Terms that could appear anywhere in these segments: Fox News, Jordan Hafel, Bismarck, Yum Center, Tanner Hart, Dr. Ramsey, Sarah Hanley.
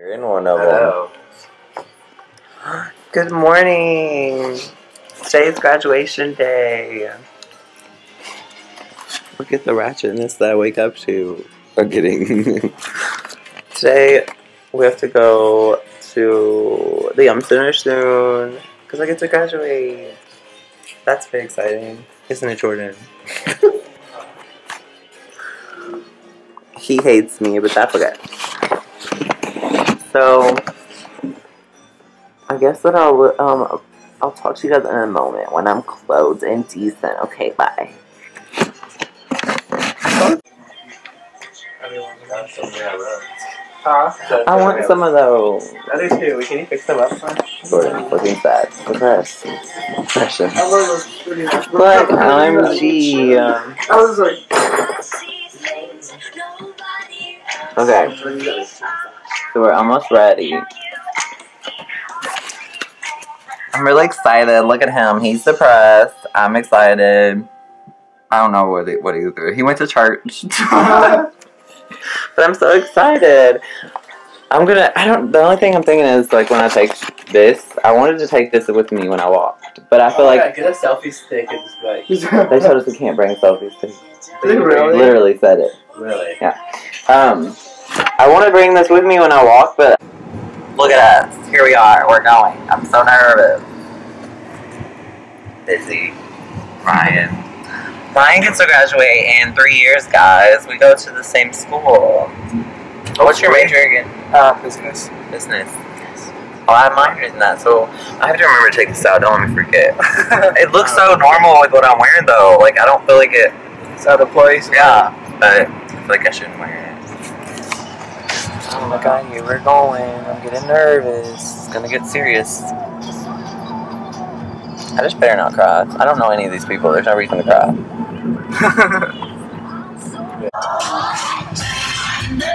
You're in one of them. Good morning. Today's graduation day. Look at the ratchetness that I wake up to. I'm kidding. Today, we have to go to the Yum Center soon because I get to graduate. That's very exciting. Isn't it, Jordan? He hates me, but that's okay. So, I guess that I'll talk to you guys in a moment when I'm clothed and decent. Okay, bye. I want some of those. I do too. Can you fix them up? Jordan, looking fat. Depressed. Depression. But I'm G. I was like... Okay. So we're almost ready. I'm really excited. Look at him. He's depressed. I'm excited. I don't know what he was doing. He went to church. But I'm so excited. The only thing I'm thinking is, like, when I take this, I wanted to take this with me when I walked. But I feel like... Get a selfie stick and just, like... They told us we can't bring selfie sticks. They really? Literally said it. Really? Yeah. I want to bring this with me when I walk, but... Look at us. Here we are. We're going. I'm so nervous. Busy. Ryan. Ryan gets to graduate in 3 years, guys. We go to the same school. What's your major again? Business. Business. Yes. Oh, I minored in that, so I have to remember to take this out. Don't let me forget. It looks so normal with what I'm wearing, though. Like, I don't feel like it's out of place. Yeah, but I feel like I shouldn't wear it. Oh my God, here we're going. I'm getting nervous. It's gonna get serious. I just better not cry. I don't know any of these people. There's no reason to cry. Don't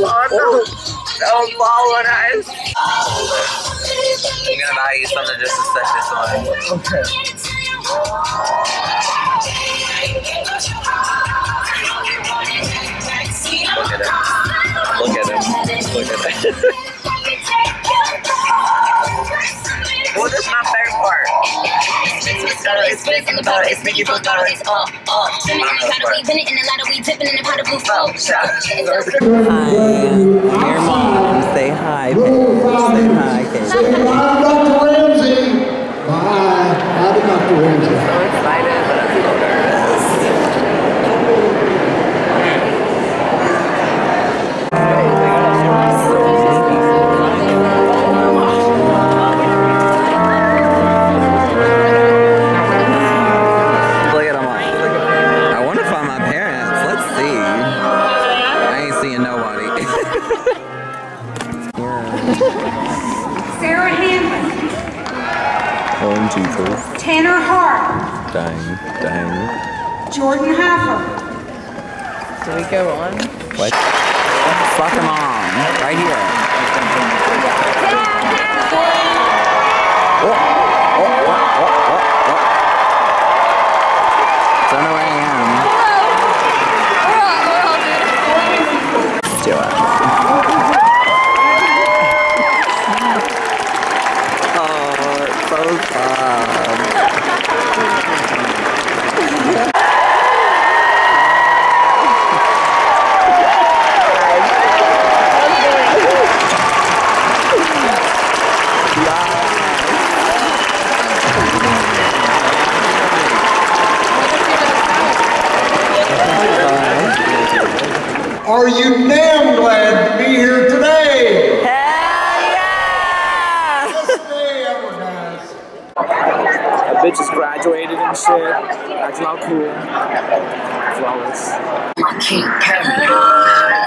follow us. I'm gonna buy you something just to set this on. Okay. Look at him. Look at him. Look at him. Well, that's my favorite part. It's Mickey Bulldog. It's all. Hi, your mom. Say hi, baby. Say hi, Kate. I'm Dr. Ramsey. Hi, I'm Dr. Ramsey. So excited, but I'm so nervous. Look at them all. I want to find my parents. Let's see. I ain't seeing nobody. Sarah Hanley. Oh, Jesus. Tanner Hart. Dang. Jordan Hafel. Do we go on? What? Fuck them on. Right here. Oh. Don't know where I am. Are you damn glad to be here today? Hell yeah! This day, everyone has. bitches graduated and shit, acting all cool. Flawless. My king.